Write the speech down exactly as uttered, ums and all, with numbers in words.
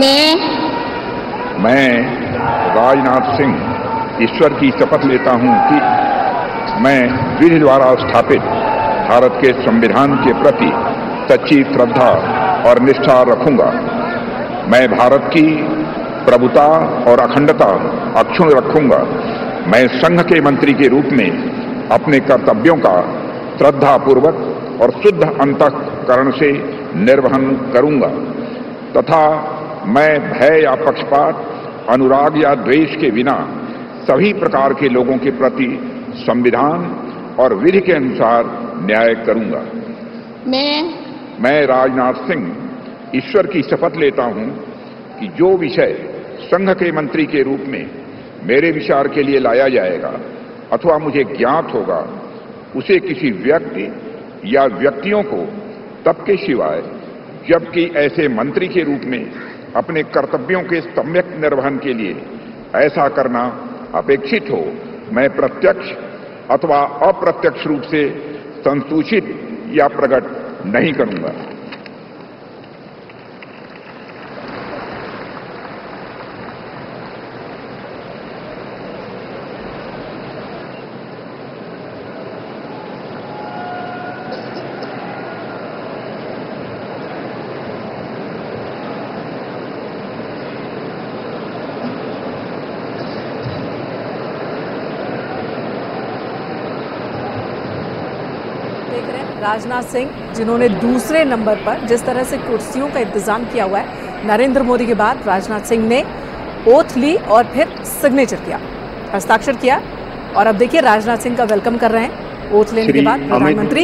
मैं मैं राजनाथ सिंह ईश्वर की शपथ लेता हूं कि मैं विधि द्वारा स्थापित भारत के संविधान के प्रति सच्ची श्रद्धा और निष्ठा रखूंगा। मैं भारत की प्रभुता और अखंडता अक्षुण्ण रखूंगा। मैं संघ के मंत्री के रूप में अपने कर्तव्यों का श्रद्धापूर्वक और शुद्ध अंतःकरण से निर्वहन करूंगा तथा मैं भय या पक्षपात, अनुराग या द्वेष के बिना सभी प्रकार के लोगों के प्रति संविधान और विधि के अनुसार न्याय करूंगा। मैं मैं राजनाथ सिंह ईश्वर की शपथ लेता हूं कि जो विषय संघ के मंत्री के रूप में मेरे विचार के लिए लाया जाएगा अथवा मुझे ज्ञात होगा, उसे किसी व्यक्ति या व्यक्तियों को तब के सिवाय जबकि ऐसे मंत्री के रूप में अपने कर्तव्यों के सम्यक निर्वहन के लिए ऐसा करना अपेक्षित हो, मैं प्रत्यक्ष अथवा अप्रत्यक्ष रूप से संसूचित या प्रकट नहीं करूंगा। देख रहे हैं राजनाथ सिंह, जिन्होंने दूसरे नंबर पर जिस तरह से कुर्सियों का इंतजाम किया हुआ है, नरेंद्र मोदी के बाद राजनाथ सिंह ने ओथ ली और फिर सिग्नेचर किया, हस्ताक्षर किया। और अब देखिए राजनाथ सिंह का वेलकम कर रहे हैं ओथ लेने के बाद प्रधानमंत्री।